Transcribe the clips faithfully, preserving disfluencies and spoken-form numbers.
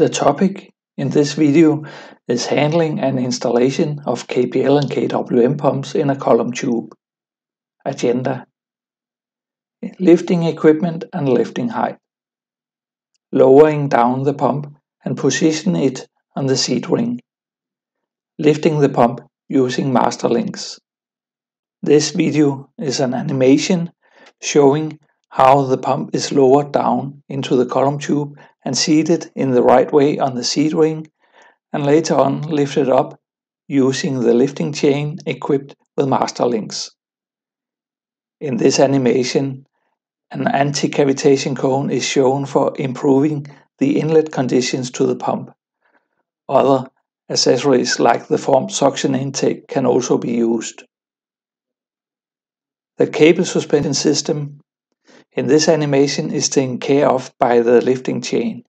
The topic in this video is handling and installation of K P L and K W M pumps in a column tube. Agenda: lifting equipment and lifting height. Lowering down the pump and position it on the seat ring. Lifting the pump using master links. This video is an animation showing how the pump is lowered down into the column tube and seated in the right way on the seat ring, and later on lifted up using the lifting chain equipped with master links. In this animation, an anti-cavitation cone is shown for improving the inlet conditions to the pump. Other accessories like the formed suction intake can also be used. The cable suspension system in this animation is taken care of by the lifting chain.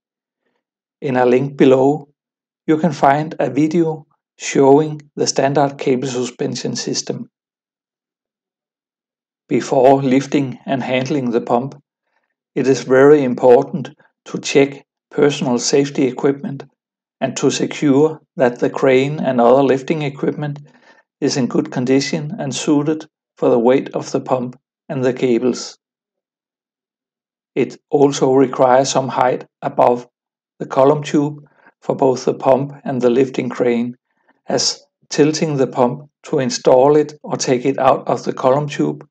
In a link below, you can find a video showing the standard cable suspension system. Before lifting and handling the pump, it is very important to check personal safety equipment and to secure that the crane and other lifting equipment is in good condition and suited for the weight of the pump and the cables. It also requires some height above the column tube for both the pump and the lifting crane, as tilting the pump to install it or take it out of the column tube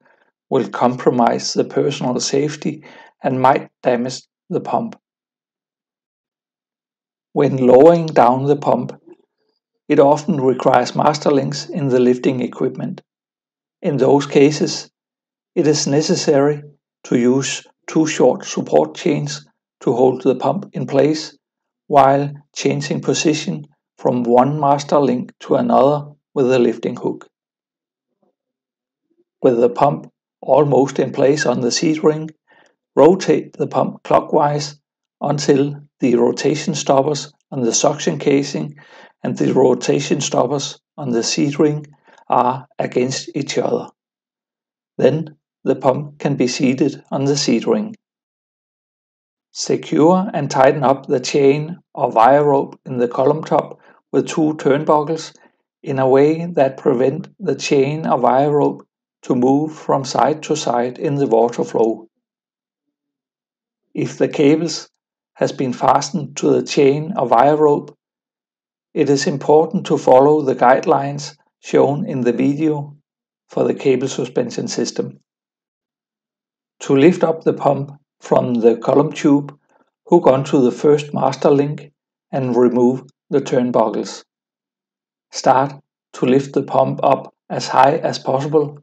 will compromise the personal safety and might damage the pump. When lowering down the pump, it often requires master links in the lifting equipment. In those cases, it is necessary to use two short support chains to hold the pump in place while changing position from one master link to another with the lifting hook. With the pump almost in place on the seat ring, rotate the pump clockwise until the rotation stoppers on the suction casing and the rotation stoppers on the seat ring are against each other. Then the pump can be seated on the seat ring. Secure and tighten up the chain or wire rope in the column top with two turnbuckles in a way that prevent the chain or wire rope to move from side to side in the water flow. If the cables has been fastened to the chain or wire rope, it is important to follow the guidelines shown in the video for the cable suspension system. To lift up the pump from the column tube, hook onto the first master link and remove the turnbuckles. Start to lift the pump up as high as possible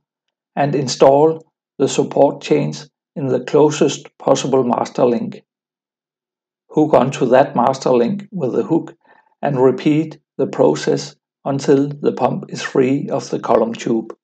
and install the support chains in the closest possible master link. Hook onto that master link with the hook and repeat the process until the pump is free of the column tube.